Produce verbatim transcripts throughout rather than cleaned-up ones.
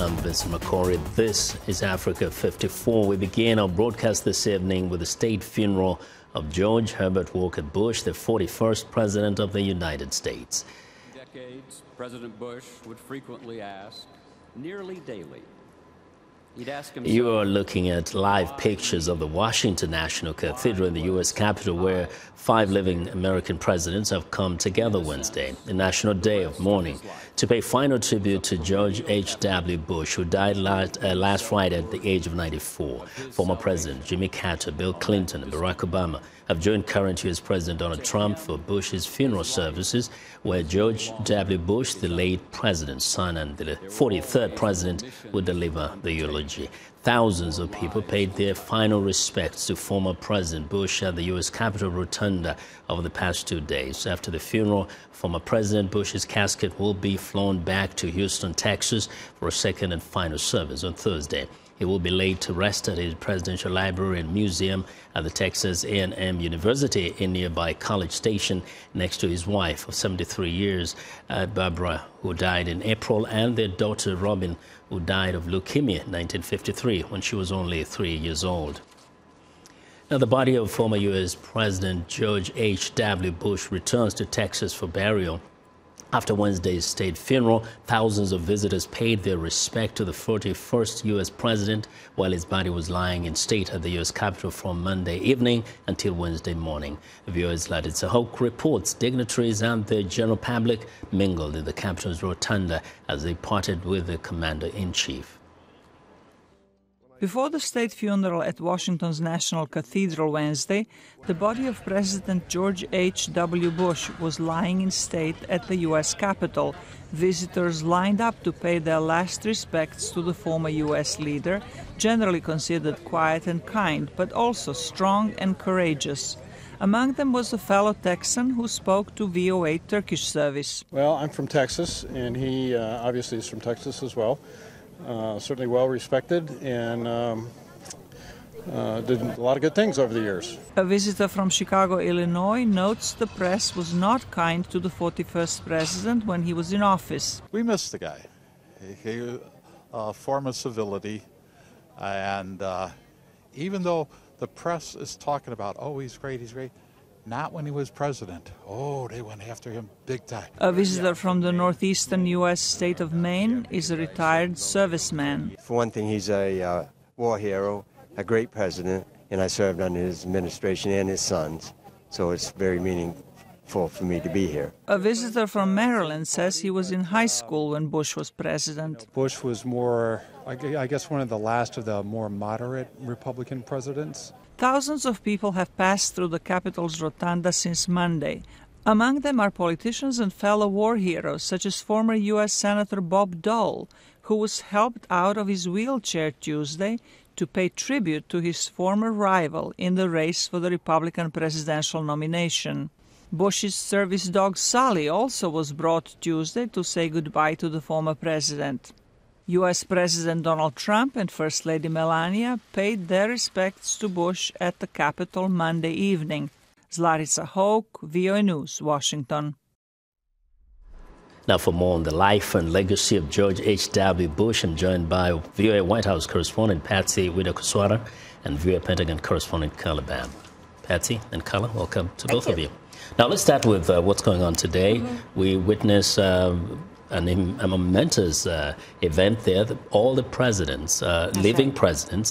I'm Vincent McCorry. This is Africa fifty-four. We begin our broadcast this evening with the state funeral of George Herbert Walker Bush, the forty-first President of the United States. For decades, President Bush would frequently ask, nearly daily, he'd ask himself. You are looking at live pictures of the Washington National Cathedral in the U S Capitol, where five living American presidents have come together Wednesday, the National Day of Mourning, to pay final tribute to George H W Bush, who died last, uh, last Friday at the age of ninety-four. Former President Jimmy Carter, Bill Clinton, and Barack Obama have joined current U S President Donald Trump for Bush's funeral services, where George W. Bush, the late president's son and the forty-third president, will deliver the eulogy. Thousands of people paid their final respects to former President Bush at the U S Capitol Rotunda over the past two days. After the funeral, former President Bush's casket will be flown back to Houston, Texas, for a second and final service on Thursday. He will be laid to rest at his presidential library and museum at the Texas A and M University in nearby College Station, next to his wife of seventy-three years, uh, Barbara, who died in April, and their daughter, Robin, who died of leukemia in nineteen fifty-three when she was only three years old. Now, the body of former U S President George H W Bush returns to Texas for burial. After Wednesday's state funeral, thousands of visitors paid their respect to the forty-first U S president while his body was lying in state at the U S Capitol from Monday evening until Wednesday morning. V O A's Leticia Hoke reports dignitaries and the general public mingled in the Capitol's rotunda as they parted with the commander-in-chief. Before the state funeral at Washington's National Cathedral Wednesday, the body of President George H W Bush was lying in state at the U S Capitol. Visitors lined up to pay their last respects to the former U S leader, generally considered quiet and kind, but also strong and courageous. Among them was a fellow Texan who spoke to V O A Turkish service. Well, I'm from Texas, and he uh, obviously is from Texas as well. Uh, certainly well respected, and um, uh, did a lot of good things over the years. A visitor from Chicago, Illinois, notes the press was not kind to the forty-first president when he was in office. We missed the guy. He was a form of civility, and uh, even though the press is talking about, oh, he's great, he's great, not when he was president. Oh, they went after him big time. A visitor from the northeastern U S state of Maine is a retired serviceman. For one thing, he's a uh, war hero, a great president, and I served under his administration and his sons, so it's very meaningful for me to be here. A visitor from Maryland says he was in high school when Bush was president. Bush was more, I guess, one of the last of the more moderate Republican presidents. Thousands of people have passed through the Capitol's rotunda since Monday. Among them are politicians and fellow war heroes, such as former U S Senator Bob Dole, who was helped out of his wheelchair Tuesday to pay tribute to his former rival in the race for the Republican presidential nomination. Bush's service dog Sally also was brought Tuesday to say goodbye to the former president. U S President Donald Trump and First Lady Melania paid their respects to Bush at the Capitol Monday evening. Zlaritsa Hoke, V O A News, Washington. Now, for more on the life and legacy of George H W Bush, I'm joined by V O A White House correspondent Patsy Widakuswara and V O A Pentagon correspondent Carla Babb. Patsy and Carla, welcome to both of you. Now, let's start with uh, what's going on today. Mm-hmm. We witness Uh, An, a momentous uh, event there. That all the presidents, uh, living right. presidents,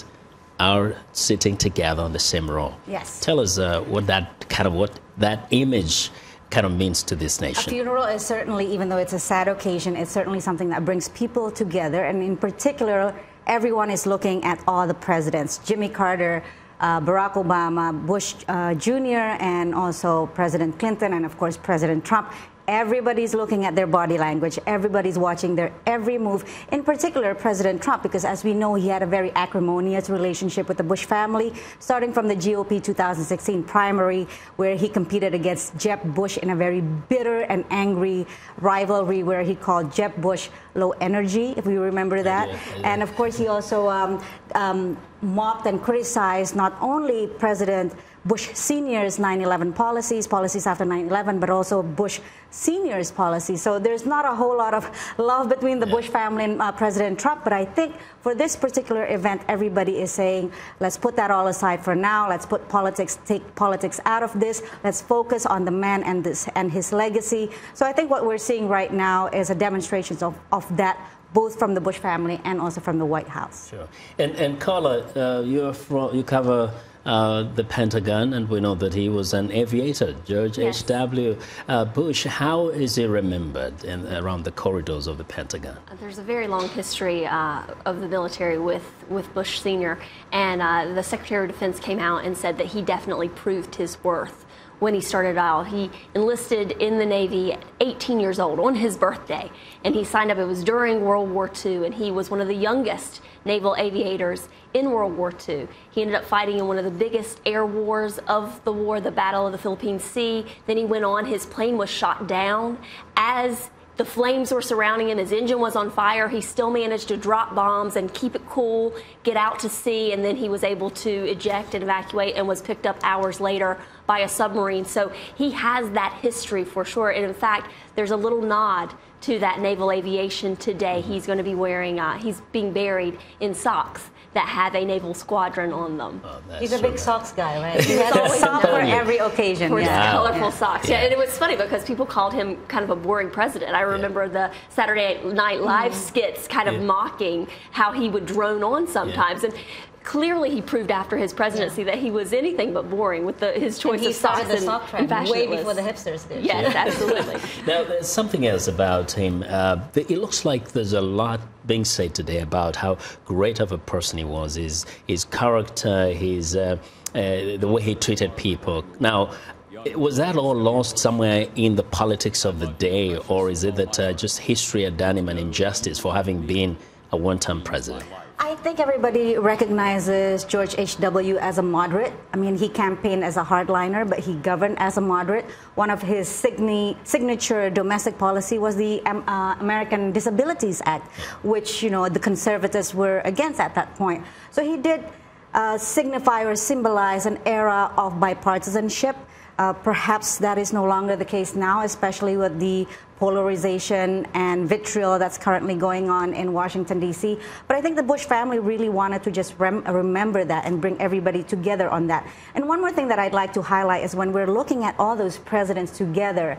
are sitting together on the same row. Yes. Tell us uh, what that kind of what that image kind of means to this nation. A funeral is certainly, even though it's a sad occasion, it's certainly something that brings people together. And in particular, everyone is looking at all the presidents: Jimmy Carter, uh, Barack Obama, Bush uh, Junior, and also President Clinton, and of course President Trump. Everybody's looking at their body language. Everybody's watching their every move, in particular President Trump, because as we know, he had a very acrimonious relationship with the Bush family, starting from the G O P two thousand sixteen primary, where he competed against Jeb Bush in a very bitter and angry rivalry where he called Jeb Bush low energy, if you remember that. Yeah, yeah. And of course, he also um, um, mocked and criticized not only President Bush Senior's nine eleven policies, policies after nine eleven, but also Bush Senior's policies. So there's not a whole lot of love between the yeah. Bush family and uh, President Trump, but I think for this particular event, everybody is saying, let's put that all aside for now. Let's put politics, take politics out of this. Let's focus on the man and, this, and his legacy. So I think what we're seeing right now is a demonstration of, of that, both from the Bush family and also from the White House. Sure. And, and Carla, uh, you're from, you cover uh, the Pentagon, and we know that he was an aviator, George yes. H W Uh, Bush. How is he remembered in, around the corridors of the Pentagon? There's a very long history uh, of the military with, with Bush Senior, and uh, the Secretary of Defense came out and said that he definitely proved his worth when he started out. He enlisted in the Navy eighteen years old on his birthday, and he signed up. It was during World War Two, and he was one of the youngest naval aviators in World War Two. He ended up fighting in one of the biggest air wars of the war, the Battle of the Philippine Sea. Then he went on, his plane was shot down. As the flames were surrounding him, his engine was on fire, he still managed to drop bombs and keep it cool, get out to sea, and then he was able to eject and evacuate and was picked up hours later by a submarine. So he has that history for sure. And in fact, there's a little nod to that naval aviation today. He's going to be wearing, uh, he's being buried in socks that have a naval squadron on them. Oh, he's a big right. socks guy, right? He has a sock for every occasion. For yeah. his colorful yeah. socks. Yeah. yeah, and it was funny because people called him kind of a boring president. I remember yeah. the Saturday Night Live mm-hmm. skits kind of yeah. mocking how he would drone on sometimes. Yeah. And clearly, he proved after his presidency yeah. that he was anything but boring with the, his choice of socks and, sock and fashion. Way before the hipsters did. Yes, yeah. absolutely. Now, there's something else about him. Uh, it looks like there's a lot being said today about how great of a person he was, his, his character, his, uh, uh, the way he treated people. Now, was that all lost somewhere in the politics of the day, or is it that uh, just history had done him an injustice for having been a one-term president? I think everybody recognizes George H W as a moderate. I mean, he campaigned as a hardliner, but he governed as a moderate. One of his signature domestic policy was the uh, American Disabilities Act, which, you know, the conservatives were against at that point. So he did uh, signify or symbolize an era of bipartisanship. Uh, perhaps that is no longer the case now, especially with the polarization and vitriol that's currently going on in Washington, D C. But I think the Bush family really wanted to just rem remember that and bring everybody together on that. And one more thing that I'd like to highlight is when we're looking at all those presidents together,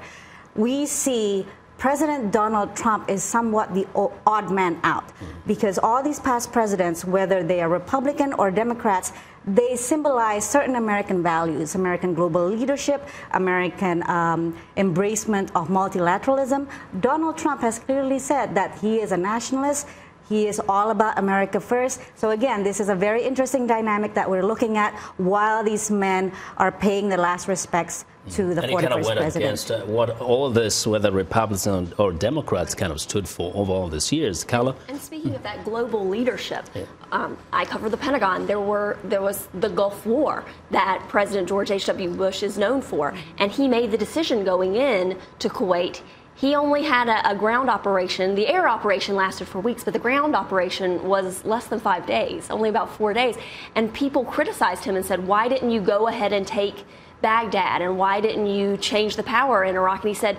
we see President Donald Trump is somewhat the odd man out, because all these past presidents, whether they are Republican or Democrats, they symbolize certain American values, American global leadership, American um, embracement of multilateralism. Donald Trump has clearly said that he is a nationalist. He is all about America first. So again, this is a very interesting dynamic that we're looking at while these men are paying their last respects to the forty-first president. And he kind of went against uh, what all this, whether Republicans or Democrats, kind of stood for over all these years. Carla? And speaking of that global leadership, yeah. um, I cover the Pentagon. There were there was the Gulf War that President George H W Bush is known for, and he made the decision going in to Kuwait. He only had a, a ground operation. The air operation lasted for weeks, but the ground operation was less than five days, only about four days. And people criticized him and said, why didn't you go ahead and take Baghdad? And why didn't you change the power in Iraq? And he said,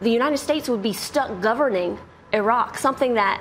the United States would be stuck governing Iraq, something that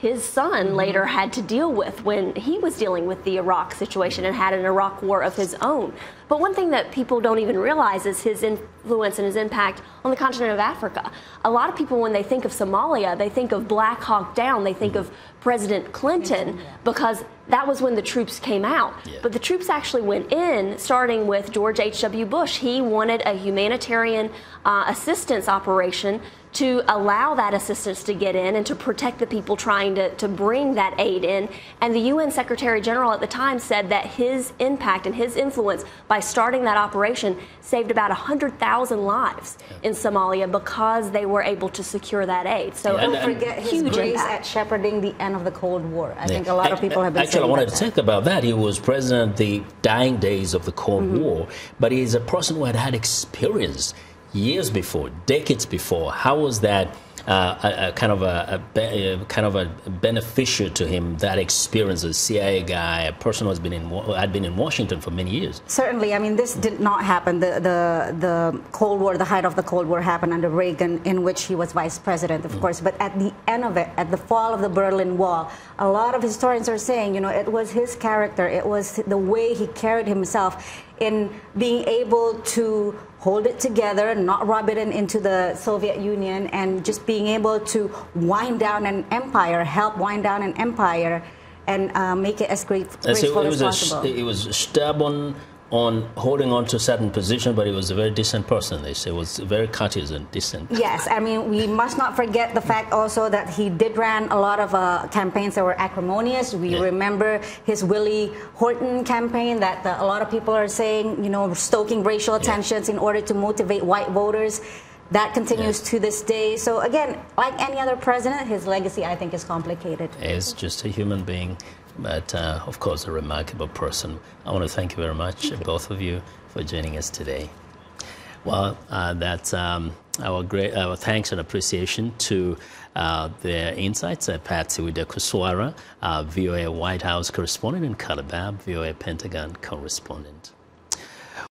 his son later had to deal with when he was dealing with the Iraq situation and had an Iraq war of his own. But one thing that people don't even realize is his influence and his impact on the continent of Africa. A lot of people, when they think of Somalia, they think of Black Hawk Down, they think of President Clinton, because that was when the troops came out. Yeah. But the troops actually went in, starting with George H W Bush. He wanted a humanitarian uh, assistance operation to allow that assistance to get in and to protect the people trying to, to bring that aid in. And the U N Secretary General at the time said that his impact and his influence by starting that operation saved about one hundred thousand lives in Somalia because they were able to secure that aid. So yeah, don't forget his grace impact. at shepherding the end of the Cold War. I yeah. think a lot of people I, have been Actually, I wanted to think about that. He was president of the dying days of the Cold mm-hmm. War, but he's a person who had had experience years before, decades before. How was that uh, a, a kind of a, a, a kind of a beneficial to him, that experience as a C I A guy, a person who has been in had been in Washington for many years. Certainly, I mean, this did not happen. The the the Cold War, the height of the Cold War, happened under Reagan, in which he was vice president, of mm-hmm. course. But at the end of it, at the fall of the Berlin Wall, a lot of historians are saying, you know, it was his character, it was the way he carried himself in being able to hold it together, not rub it in into the Soviet Union, and just being able to wind down an empire, help wind down an empire, and uh, make it as great as possible. It was stubborn on holding on to a certain position, but he was a very decent person. They say was very courteous and decent. Yes, I mean, we must not forget the fact also that he did run a lot of uh, campaigns that were acrimonious. We yeah. remember his Willie Horton campaign that uh, a lot of people are saying, you know, stoking racial tensions yeah. in order to motivate white voters. That continues yeah. to this day. So again, like any other president, his legacy, I think, is complicated. He's just a human being. But, uh, of course, a remarkable person. I want to thank you very much, you. both of you, for joining us today. Well, uh, that's um, our great our thanks and appreciation to uh, their insights. Uh, Patsy Widakuswara, uh, V O A White House correspondent, and Carla Babb, V O A Pentagon correspondent.